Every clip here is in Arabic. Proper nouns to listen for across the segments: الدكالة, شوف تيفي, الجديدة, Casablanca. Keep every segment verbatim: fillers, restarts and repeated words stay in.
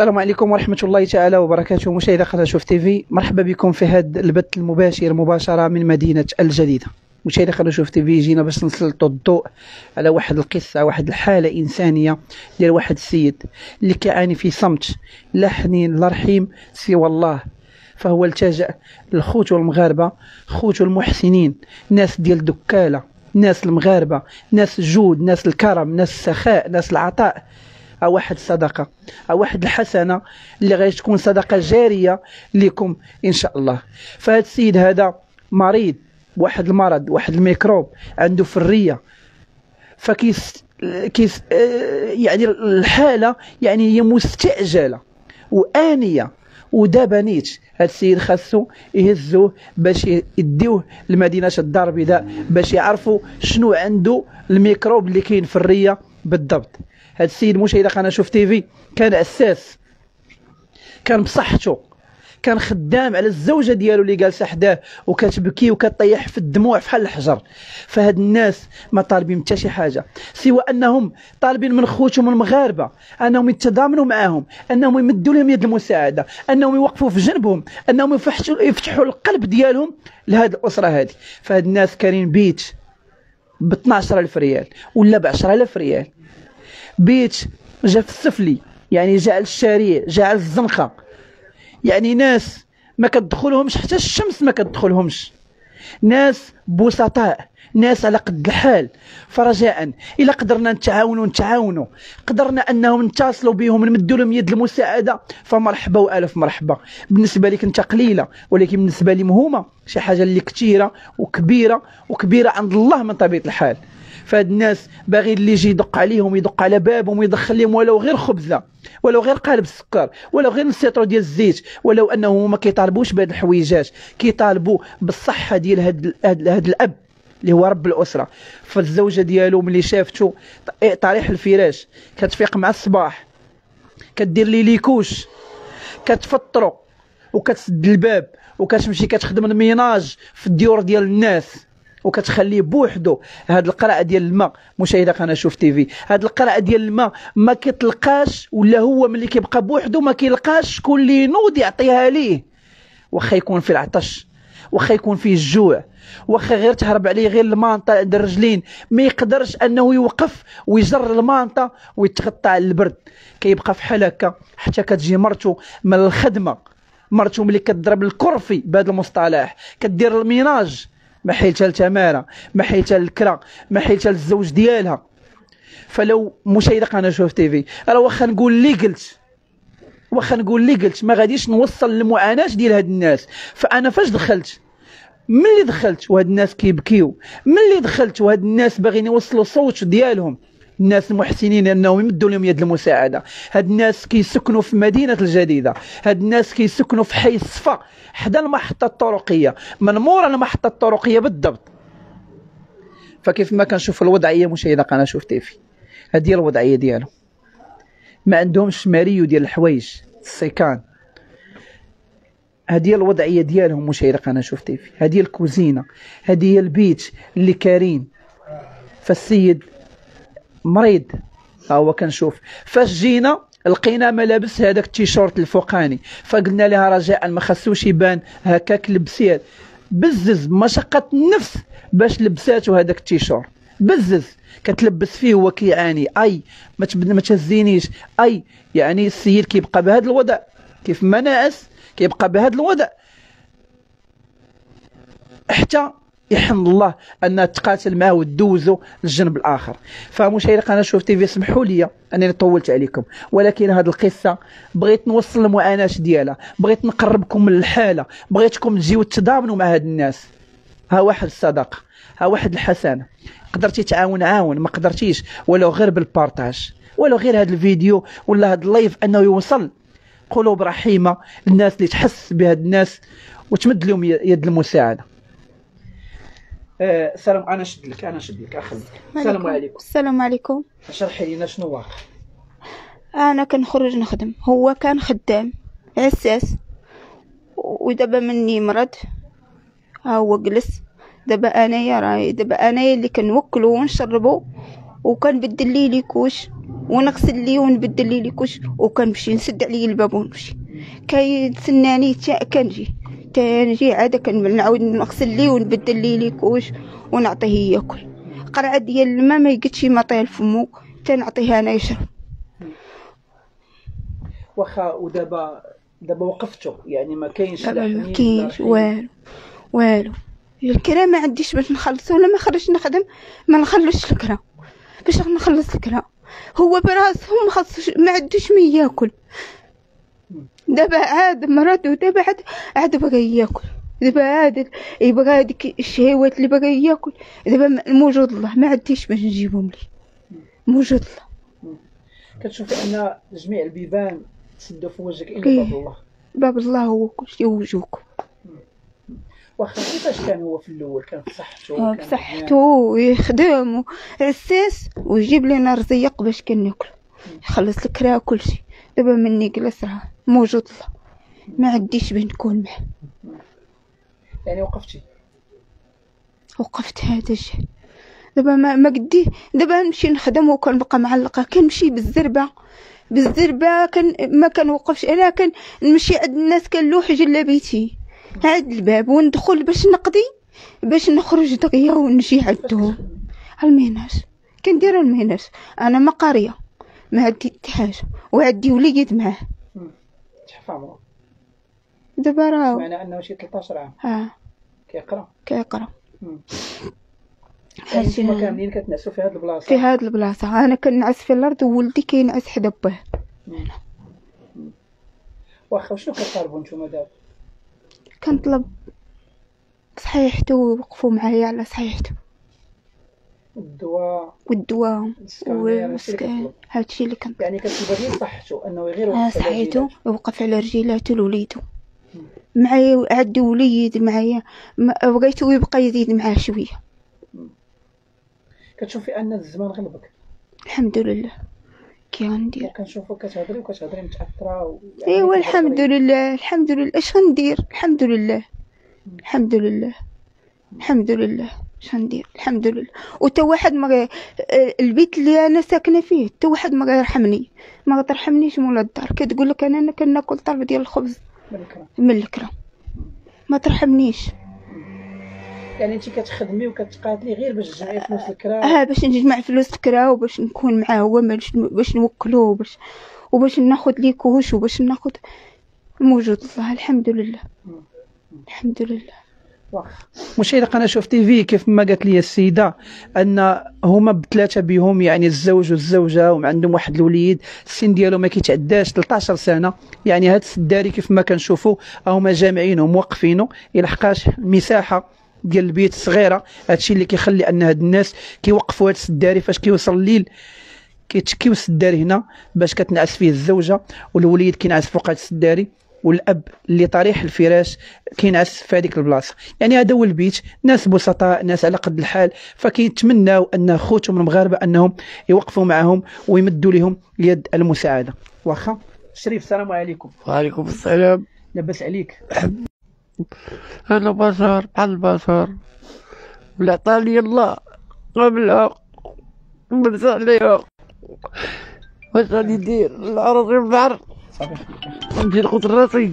السلام عليكم ورحمة الله تعالى وبركاته. مشاهدي قناة شوف تيفي، مرحبا بكم في هذا البث المباشر مباشرة من مدينة الجديدة. مشاهدي قناة شوف تيفي، جينا باش نسلطوا الضوء على واحد القصة، واحد الحالة إنسانية ديال واحد السيد اللي كيعاني في صمت لا حنين لا رحيم سوى الله، فهو التجأ لخوتو المغاربة، خوتو المحسنين، ناس ديال الدكالة، ناس المغاربة، ناس الجود، ناس الكرم، ناس السخاء، ناس العطاء، أو واحد الصدقة أو واحد الحسنة اللي غادي تكون صدقة جارية لكم إن شاء الله. فهاد السيد هذا مريض، واحد المرض، واحد الميكروب عنده في الرية، فكيس كيس يعني الحالة يعني هي مستعجلة وآنية ودابا نيت. هاد السيد خاصو يهزوه باش يديوه لمدينة الدار البيضاء باش يعرفوا شنو عنده الميكروب اللي كاين في الرية بالضبط. هاد السيد مشاهدة قناة شوف تيفي كان عساس، كان بصحته، كان خدام على الزوجة ديالو اللي جالسة حداه وكتبكي وكتطيح في الدموع بحال الحجر. فهاد الناس ما طالبين حتى شي حاجة سوى أنهم طالبين من خوتهم المغاربة أنهم يتضامنوا معاهم، أنهم يمدوا لهم يد المساعدة، أنهم يوقفوا في جنبهم، أنهم يفتحوا القلب ديالهم لهاد الأسرة هادي. فهاد الناس كاينين بيت ب اثناعش ألف ريال ولا ب عشرة آلاف ريال، بيت جا في السفلي، يعني جا على الشارع، جا على الزنقه، يعني ناس ما كتدخلهمش حتى الشمس ما كتدخلهمش، ناس بسطاء، ناس على قد الحال. فرجاء الا قدرنا نتعاونوا نتعاونوا قدرنا انهم نتصلوا بهم نمدوا لهم يد المساعده، فمرحبا والف مرحبا. بالنسبه لك انت قليله، ولكن بالنسبه لهم هما شي حاجه اللي كثيره وكبيره وكبيره عند الله من طبيعه الحال. فهاد الناس باغي اللي يجي يدق عليهم، يدق على بابهم، يدخل لهم ولو غير خبزه، ولو غير قالب السكر، ولو غير نسيطرو ديال الزيت، ولو انهم ما كيطالبوش بهاد الحويجات، كيطالبوا بالصحه ديال هاد هاد, هاد الاب اللي هو رب الاسره. فالزوجه ديالو ملي شافتو طريح الفراش كتفيق مع الصباح، كدير ليه ليكوش، كتفطرو وكتسد الباب وكتمشي كتخدم الميناج في الديور ديال الناس وكتخليه بوحدو. هاد القرعه ديال الماء مشاهده قناه شوف تيفي، هاد القرعه ديال الماء ما كتلقاش، ولا هو ملي كيبقى بوحدو ما كيلقاش شكون اللي ينوض يعطيها ليه، واخا يكون في العطش، واخا يكون فيه الجوع، واخا غير تهرب عليه غير المانطا عند الرجلين، ما يقدرش انه يوقف ويجر المانطا ويتغطى على البرد، كيبقى فحال هكا حتى كتجي مرتو من الخدمه. مرتو ملي كتضرب الكرفي بهذا المصطلح، كدير الميناج، ما حيلتها لتمارة، ما حيلتها للكرا، ما حيلتها للزوج ديالها. فلو مشاهدة قناة شوف تيفي، راه واخا نقول اللي قلت، واخا نقول اللي قلت ما غاديش نوصل للمعاناة ديال هاد الناس. فأنا فاش دخلت، ملي دخلت وهاد الناس كيبكيو، ملي دخلت وهاد الناس باغيين يوصلوا صوت ديالهم، الناس المحسنين انهم يمدوا لهم يد المساعده. هاد الناس كيسكنوا في مدينه الجديده، هاد الناس كيسكنوا في حي الصفا حدا المحطه الطرقيه، من مورا المحطه الطرقيه بالضبط. فكيف ما كنشوف الوضعيه مشاهده قناه شوف تيفي، هادي هي الوضعيه ديالهم، ما عندهمش ماريو ديال الحوايج السيكان، هادي هي الوضعيه ديالهم مشاهده قناه شوف تيفي، هادي هي الكوزينه، هادي هي البيت اللي كارين. فالسيد مريض، ها هو كنشوف. فاش جينا لقينا ما لابس هذاك التيشورت الفوقاني، فقلنا لها رجاء ما خاصوش يبان هكاك لبسيه، بزز مشقة النفس باش لبساتو هذاك التيشورت، بزز كتلبس فيه هو كيعاني، اي ما ما تهزينيش، اي يعني السيد كيبقى بهذا الوضع كيف ما ناعس، كيبقى بهذا الوضع حتى يحمد الله ان تقاتل معاه وتدوزو للجنب الاخر. فمشاهدي قناه شوف تيفي، سمحوا لي انني طولت عليكم، ولكن هذه القصه بغيت نوصل المعاناه ديالها، بغيت نقربكم من الحاله، بغيتكم تجيو تتضامنوا مع هاد الناس. ها واحد الصدقه، ها واحد الحسنه، قدرتي تعاون عاون، ما قدرتيش ولو غير بالبارطاج، ولو غير هذا الفيديو ولا هذا اللايف انه يوصل قلوب رحيمه للناس اللي تحس بهاد الناس وتمد لهم يد المساعده. أه سلام، انا نشد لك، انا نشد لك اخذ. السلام عليكم. السلام عليكم. شرحي لينا شنو واقع. انا كنخرج نخدم، هو كان خدام عساس ودابا مني مرض، ها هو جلس. دابا انايا راهي دابا انايا اللي كنوكلو ونشربو وكنبدل ليه ليكوش ونغسل ليه ونبدل ليه الكوش وكنمشي نسد عليه الباب ونمشي. كيتسناني حتى كنجي حتى نجي عاد كنعاود نغسل ليه ونبدل ليه الكوش ونعطيه ياكل. قرعه ديال الماء ما يقدش ما طيها لفمو حتى نعطيها انا يشرب. واخا ودابا دابا وقفتو يعني ما كاينش لا كاينش والو والو. الكرا ما عنديش باش نخلصو ولا ما خرجت نخدم ما نخلصش الكرا باش نخلص الكرا. هو براسهم ما خصوش ما عندوش ما ياكل. دابا عاد مراتو دابا عاد عاد بغى ياكل. دابا عاد يبغى هاديك الشهوات اللي بغى ياكل. دابا موجود الله ما عنديش باش نجيبهم ليه موجود الله. كتشوفي ان جميع البيبان تسدوا في وجهك الا باب الله. باب الله هو كلشي وجهك. واخا كيفاش كان هو في الاول كان بصحته كان بصحته يخدم عساس ويجيب لنا رزيق باش كناكلو يخلص الكرا كلشي. دابا مني جلس راه موجود الله ما عنديش باه نكون معاه. يعني وقفتي وقفت هذا الشيء دابا ما ما قديه. دابا نمشي نخدم وكنبقى معلقه كنمشي بالزربه بالزربه كان ما كنوقفش انا كنمشي عند الناس كنلوح جلابيتي عاد الباب وندخل باش نقضي باش نخرج دغيا ونجي عندهم. المهناج كندير المهناج انا ما قاريه ما عندي حتى حاجه وعندي وليد معاه تحفظوا. دابا راه سمعنا انه شي ثلاثة عشر عام اه كيقرا كيقرا حاجه ما كاملين كتنعسوا في هاد البلاصه في هاد البلاصه. انا كنعس في الارض وولدي كينعس حدا باه. واخا شنو كطالبوا نتوما دابا؟ كنطلب صحيحته ووقفوا معايا على صحيحته والدواء والدواء والسكان هادشي اللي كنطلب. يعني كتبغي غير صحته انه غير وقف صحيته ووقف على رجيلاته لوليدو معايا عندي وليد معايا بغيتو يبقى يزيد معاه شويه. كتشوفي ان الزمان غلبك؟ الحمد لله كي غندير كنشوفو كتهضري وكتهضري متاثره و... يعني ايوا الحمد لله الحمد لله اش غندير الحمد لله الحمد لله الحمد لله اش غندير الحمد لله. وتا واحد ما البيت اللي انا ساكنه فيه تا واحد ما غيرحمني ما غترحمنيش مولا الدار كتقول لك انا كناكل طرف ديال الخبز من الكرا ما ترحمنيش. يعني انت كتخدمي وكتقاتلي غير باش تجمعي فلوس الكرا اه باش نجمع فلوس الكرا وباش نكون معاه هو باش نوكلو وباش وباش ناخذ ليه كوش وباش ناخذ موجود الله الحمد لله الحمد لله. واخا مشاهدي قناه شوف تيفي كيف ما قالت لي السيده ان هما بثلاثه بهم يعني الزوج والزوجه وعندهم واحد الوليد السن ديالو ما كيتعداش ثلاثة عشر سنه. يعني هاد السداري كيف ما كنشوفوا هما جامعينه موقفينه يلحقاش مساحه ديال البيت صغيره. هادشي اللي كيخلي ان هاد الناس كيوقفوا هاد السداري فاش كيوصل الليل كيتشكيو السداري هنا باش كتنعس فيه الزوجه والوليد كينعس فوق هاد السداري والاب اللي طريح الفراش كينعس في هذيك البلاصه. يعني هذا هو البيت ناس بسطاء ناس على قد الحال. فكيتمناو ان خوتهم المغاربه انهم يوقفوا معهم ويمدوا لهم يد المساعده. واخا شريف السلام عليكم. وعليكم السلام. لاباس عليك؟ انا بشر بحال البشر ولا عطاني الله قبلها ونبرز عليها واش غادي ندير العرض بحر نمشي نخوض راسي.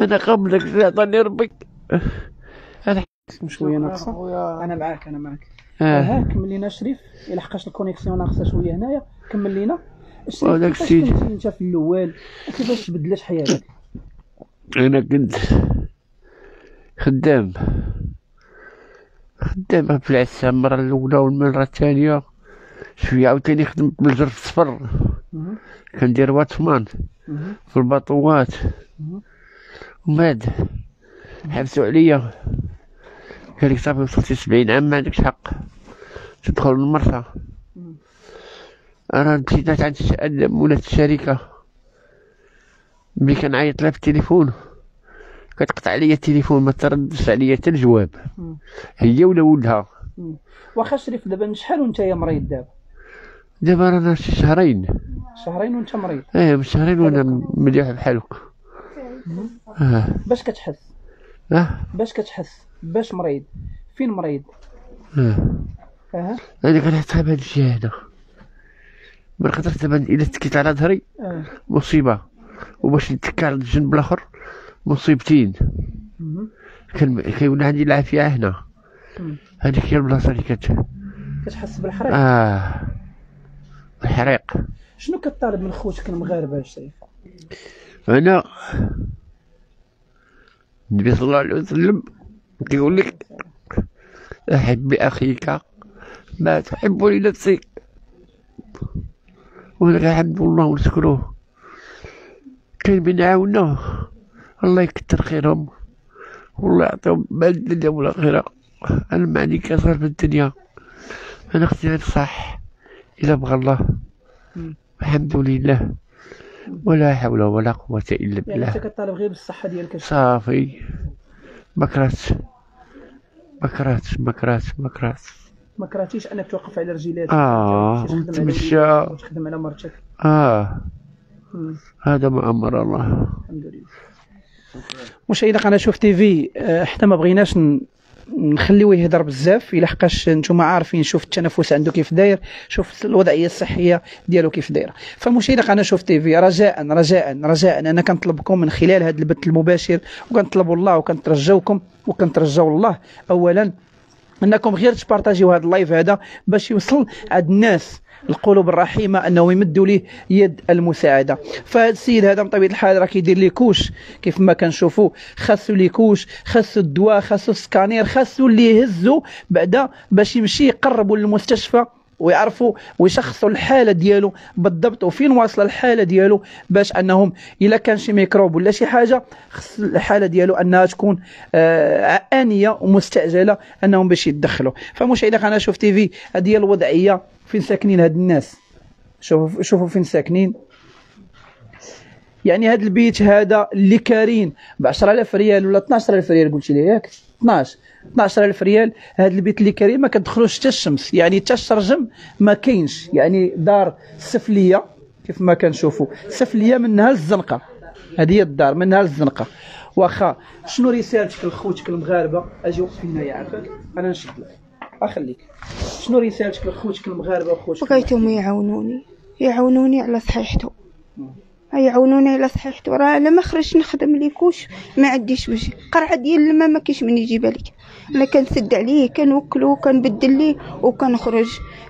انا قبلك اللي عطاني ربك انا شويه ناقصه. انا معاك انا معاك ها كمل لينا شريف الا حقاش الكونيكسيون ناقصه شويه هنايا كمل لينا. شريف كيفاش كنت انت في الاول كيفاش تبدلت حياتك؟ انا كنت خدام خدامه في العسه المره الاولى والمره الثانيه شويه عاوتاني خدمت بالجر الصفر كندير واطمان في الباطوات وماد حبسوا عليا قال لك صافي وصلتي سبعين عام ما عندكش حق تدخل للمرسى. انا مشيت عند مولات الشركه ملي كنعيط لها في التليفون كتقطع عليا التليفون ما تردش عليا حتى الجواب هي ولا ولدها. واخا شريف دابا من شحال ونتايا مريض دابا؟ دابا رانا شي شهرين شهرين وانت مريض؟ ايه من شهرين وانا مليح بحالك. اه باش كتحس اه باش كتحس باش مريض فين مريض؟ اه اه انا كنحس بهاد الشيء هذا ما نقدرش دابا الا تكيت على ظهري مصيبه، وباش نتكى على الجنب الاخر مصيبتين. كيولي عندي العافيه هنا، هذيك هي البلاصه اللي كت كتحس بالحريق. اه الحريق. شنو كطالب من خوتك المغاربه شريفه؟ انا النبي صلى الله عليه وسلم كيقول لك احب اخيك ما تحب لنفسك، وانا كنحب الله ونشكروه. كاين من عاوناه الله يكثر خيرهم والله يعطيهم مال الدنيا والاخره. انا ما عندي كثر في الدنيا، انا اختي غير صح الا بغى الله. الحمد لله ولا حول ولا قوه الا بالله. يعني انت كطالب غير بالصحه ديالك صافي. ما كرهتش ما كرهتش ما كرهتش ما كرهتش ما كرهتيش انك توقف على رجلاتك اه وتمشى وتخدم على مرتك. اه هذا ما امر الله. الحمد لله. مشاهدي قناه شوف تيفي، حتى ما بغيناش نخليوه يهضر بزاف الا حقاش نتوما عارفين شوف التنفس عنده كيف داير، شوف الوضعيه الصحيه ديالو كيف دايره. فمشاهدي قناه شوف تيفي، رجاء رجاء رجاء انا كنطلبكم من خلال هذا البث المباشر، وكنطلبوا الله وكنترجاوكم وكنترجاو الله اولا انكم غير تبارطاجيو هذا اللايف هذا باش يوصل عند الناس القلوب الرحيمه انه يمدوا ليه يد المساعده. فهاد السيد هذا بطبيعه الحال راه كيدير لي كوش كيف ما كنشوفوا، خاصو لي كوش، خاصو الدواء، خاصو السكانير، خاصو اللي يهزو بعدا باش يمشي يقربوا للمستشفى ويعرفوا ويشخصوا الحاله ديالو بالضبط وفين واصله الحاله ديالو، باش انهم الا كان شي ميكروب ولا شي حاجه خص الحاله ديالو انها تكون آه انيه ومستعجله انهم باش يتدخلوا. فمشاهدي قناه شوف تيفي، هذه هي الوضعيه فين ساكنين هاد الناس. شوفوا شوفوا فين ساكنين، يعني هاد البيت هذا اللي كارين ب عشرة آلاف ريال ولا اثنا عشر ألف ريال قلتي لي ياك اثنا عشر اثنا عشر ألف ريال. هاد البيت اللي كارين ما كتدخلوش حتى الشمس، يعني حتى الشرجم ما كاينش، يعني دار سفليه كيف ما كنشوفوا، سفليه منها للزنقه. هذه هي الدار منها للزنقه. واخا شنو رسالتك لخوتك المغاربه؟ اجي وقف هنا يعافاك انا نشد لك اخليك. شنو رسالتك لخوتك المغاربه وخوتك؟ بغيتهم يعاونوني يعاونوني على صحيحته، يعاونوني على صحيحته. راه الا ما خرجت نخدم لي كوش ما عنديش وجه، قرعه ديال الماء ما كاينش من يجيبها لك. انا كنسد عليه كنوكلو كنبدل ليه وكنخرج،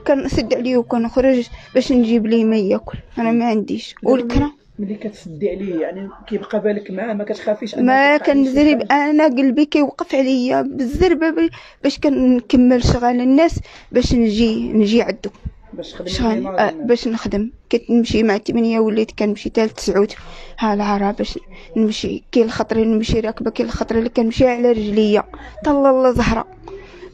كنسد عليه وكنخرج باش نجيب ليه ما ياكل. انا ما عنديش. والكره ملي كتسدي عليه يعني كيبقى بالك معاه، ما كتخافيش؟ ما كنزرب، انا قلبي كيوقف عليا بالزربه باش كنكمل شغل الناس باش نجي نجي عندو باش نخدم آه باش نخدم. كنمشي مع ثمانية وليت كنمشي حتى تسعود ها العرا باش نمشي. كاين الخطره اللي نمشي راكبه، كاين الخطره اللي كنمشي على رجليا طال الله زهره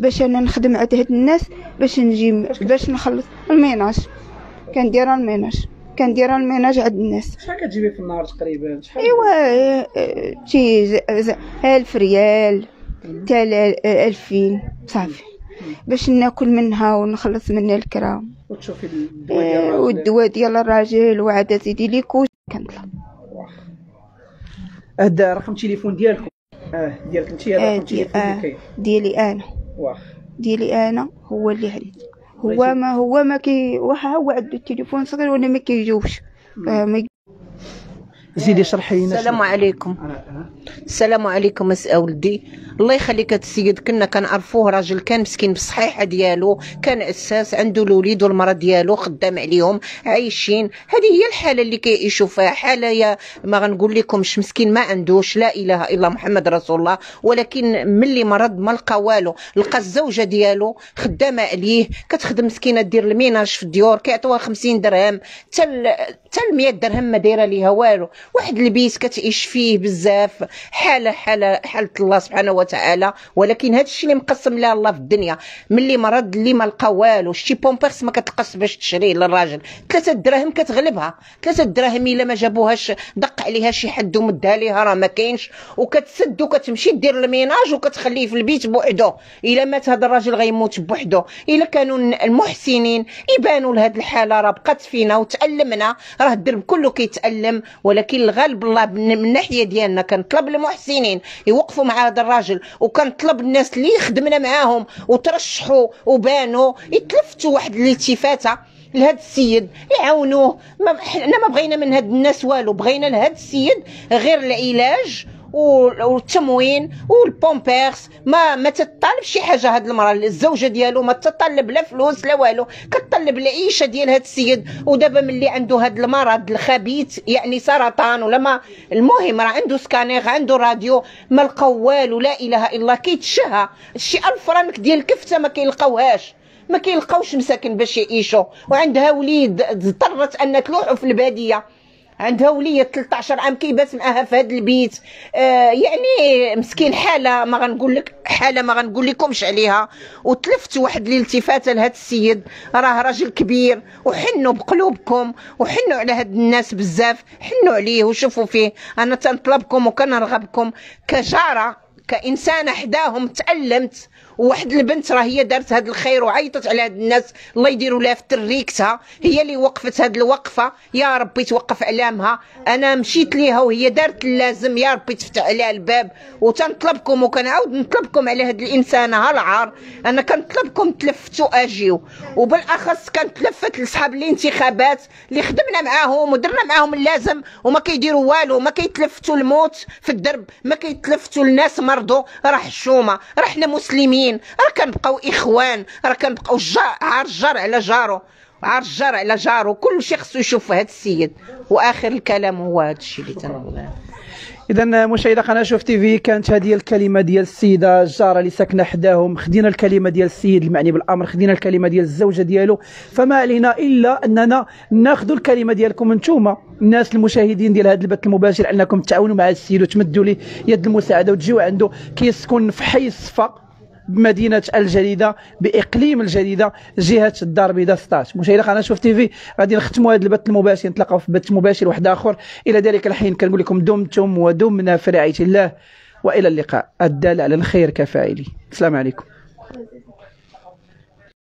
باش انا نخدم عند هاد الناس باش نجي باش نخلص الميناج. كندير الميناج كندير الميناج عند الناس. شحال كتجيبي في النهار تقريبا؟ شحال؟ ايوا شي ألف ريال حتى ألفين صافي باش ناكل منها ونخلص منها الكرا وتشوفي الدواء ديال الراجل والدواء ديال الراجل وعاد زيدي لي كوش كنطلب. هذا رقم التليفون ديالكم؟ اه ديالك انت هذا رقم التليفون ديالك؟ ديالي انا واخ ديالي انا هو اللي عندي. هو ما هو ما كي واخا هو عنده التليفون صغير وانا ما كيجاوبش. زيدي شرحي لنا. السلام عليكم. السلام عليكم اولدي. الله يخليك هاد السيد كنا كنعرفوه راجل كان مسكين بالصحيحه ديالو، كان اساس عنده الوليد والمراه ديالو خدام عليهم عايشين. هذه هي الحاله اللي كيعيشوا فيها، حاله يا ما غنقول لكمش مسكين ما عندوش لا اله الا محمد رسول الله. ولكن ملي مرض ما لقى والو، لقى الزوجه ديالو خدامه عليه كتخدم مسكينه دير الميناج في الديور، كيعطوها خمسين درهم حتى حتى مية درهم ما دايره ليها والو. واحد البيت كتعيش فيه بزاف حاله حاله حاله الله سبحانه وتعالى. ولكن هذا الشيء اللي مقسم لها الله في الدنيا، ملي مرض اللي ما لقى والو شي بومبيرس ما كتلقاش باش تشري للراجل، ثلاثه دراهم كتغلبها، ثلاثه دراهم الا ما جابوهاش دق عليها شي حد ومدها ليها راه ما كاينش. وكتسد وكتمشي دير الميناج وكتخليه في البيت بوحدو. الا مات هذا الراجل غيموت بوحدو. الا كانوا المحسنين يبانوا لهاد الحاله راه بقات فينا وتالمنا، راه الدرب كله كيتالم. ولكن لكن الغالب الله من الناحيه ديالنا كنطلب المحسنين يوقفوا مع هذا الراجل، وكنطلب الناس اللي خدمنا معاهم وترشحوا وبانوا يتلفتوا واحد الالتفاته لهذا السيد يعاونوه. حنا ما بغينا من هاد الناس والو، بغينا لهذا السيد غير العلاج والتموين والبومبيرس، ما ما تطالب شي حاجه. هاد المراه الزوجه ديالو ما تطلب لا فلوس لا والو، كتطلب العيشه ديال هاد السيد. ودابا ملي عنده هاد المرض الخبيث يعني سرطان ولا ما، المهم راه عنده سكانير، عنده راديو، ما لقاو والو. لا اله الا الله، كيتشهى شي ألف فرانك ديال الكفته ما كيلقاوهاش، ما كيلقاوش مساكن باش يعيشوا. وعندها وليد اضطرت ان تلوحوا في الباديه، عندها وليد ثلاثة عشر عام كيبات معاها في هذا البيت. آه يعني مسكين، حاله ما غنقول لك، حاله ما غنقول لكمش عليها. وتلفت واحد الالتفاته لهذا السيد، راه راجل كبير، وحنوا بقلوبكم وحنوا على هاد الناس بزاف، حنوا عليه وشوفوا فيه. انا تنطلبكم وكنرغبكم كجاره، كانسانه حداهم تالمت. وواحد البنت راه هي دارت هذا الخير وعيطت على هاد الناس، الله يديروا لها في تريكتها، هي اللي وقفت هاد الوقفه، يا ربي توقف اعلامها. انا مشيت ليها وهي دارت اللازم، يا ربي تفتح عليها الباب. وتنطلبكم وكنعاود نطلبكم على هاد الانسانه هالعار، انا كنطلبكم تلفتوا اجيو. وبالاخص كنتلفت لصحاب الانتخابات اللي خدمنا معاهم ودرنا معاهم اللازم، وما كيديروا والو، ما كيتلفتوا الموت في الدرب، ما كيتلفتوا الناس مرضوا. راه حشومه، راه حنا مسلمين، راه كنبقاو اخوان، راه كنبقاو عار الجار على جارو، عار الجار على جارو. كلشي خصو يشوف هذا السيد. واخر الكلام هو هذا الشيء اللي تنقول. اذا مشاهدة قناه شوف تيفي، كانت هذه الكلمه ديال السيده الجاره اللي ساكنه حداهم، خدينا الكلمه ديال السيد المعني بالامر، خدينا الكلمه ديال الزوجه ديالو. فما علينا الا اننا ناخذوا الكلمه ديالكم انتم الناس المشاهدين ديال هذا البث المباشر، انكم تعاونوا مع السيد وتمدوا ليه يد المساعده وتجيو عنده. كيسكن في حي الصفا بمدينه الجديده باقليم الجديده جهه الدار البيضاء ستة عشر. مشاهدي قناه شوف تيفي، غادي نختموا هذا البث المباشر، نتلاقاو في بث مباشر واحد اخر الى ذلك الحين. كنقول لكم دمتم ودمنا في رعايه الله، والى اللقاء. الدال على الخير كفاعله. السلام عليكم.